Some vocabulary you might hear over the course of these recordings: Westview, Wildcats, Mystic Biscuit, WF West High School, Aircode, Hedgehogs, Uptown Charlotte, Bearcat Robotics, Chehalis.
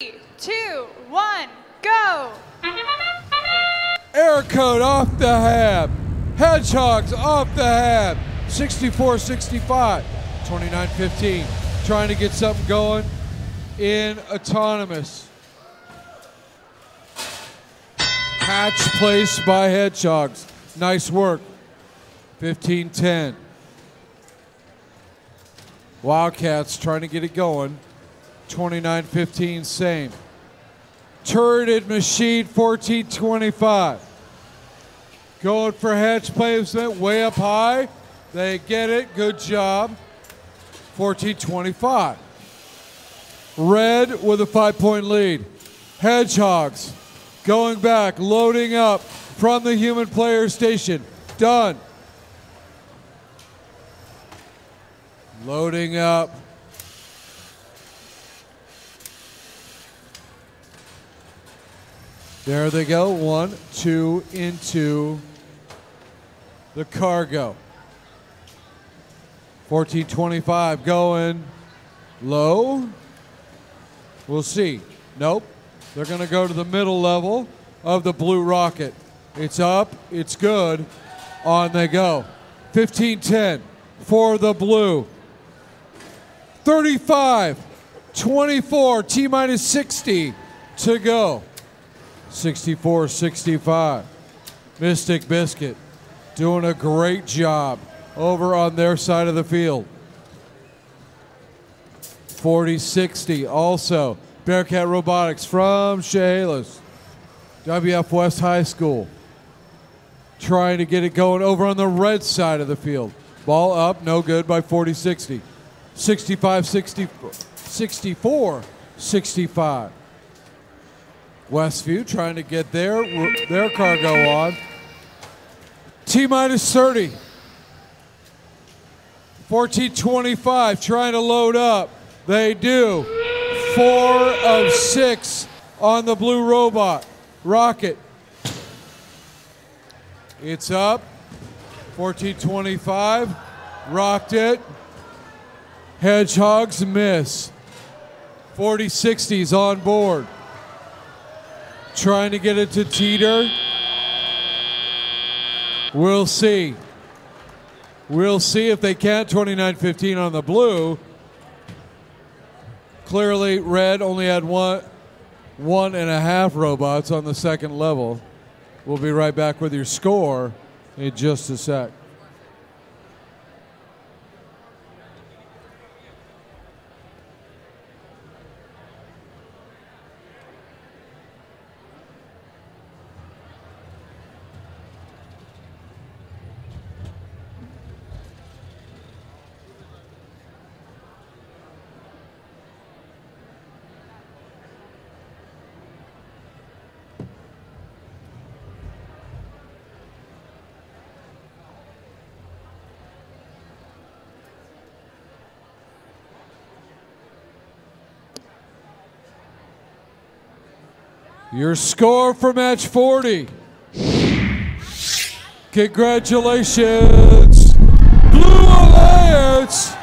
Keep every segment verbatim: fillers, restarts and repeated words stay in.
Three, two, one, go! Aircode off the hab. Hedgehogs off the hab. sixty-four sixty-five. twenty-nine fifteen. Trying to get something going in autonomous. Hatch placed by Hedgehogs. Nice work. fifteen ten. Wildcats trying to get it going. twenty-nine fifteen, same. Turreted machine, fourteen twenty-five. Going for hatch placement, way up high. They get it, good job. fourteen twenty-five. Red with a five-point lead. Hedgehogs going back, loading up from the human player station. Done. Loading up. There they go, one, two, into the cargo. fourteen twenty-five going low. We'll see. Nope. They're going to go to the middle level of the blue rocket. It's up, it's good. On they go. fifteen ten for the blue. thirty-five twenty-four, T-minus sixty to go. sixty-four sixty-five. Mystic Biscuit doing a great job over on their side of the field. forty sixty also. Bearcat Robotics from Chehalis. W F West High School trying to get it going over on the red side of the field. Ball up, no good by forty sixty. sixty-five sixty, sixty-four sixty-five. Westview trying to get their, their cargo on. T-minus thirty. fourteen twenty-five, trying to load up. They do. Four of six on the blue robot. Rocket. It's up. fourteen twenty-five. Rocked it. Hedgehogs miss. forty sixties on board. Trying to get it to teeter. We'll see. We'll see if they can. twenty-nine fifteen on the blue. Clearly, red only had one, one and a half robots on the second level. We'll be right back with your score in just a sec. Your score for match forty. Congratulations, Blue Alliance.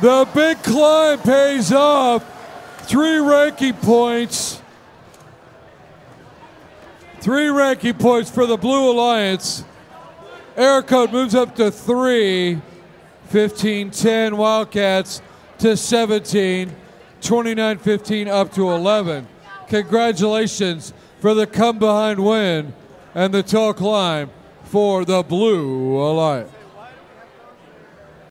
The big climb pays off. Three ranking points. Three ranking points for the Blue Alliance. Aircode moves up to three. fifteen ten Wildcats to seventeen. twenty-nine fifteen up to eleven. Congratulations for the come-behind win and the tall climb for the Blue Alliance.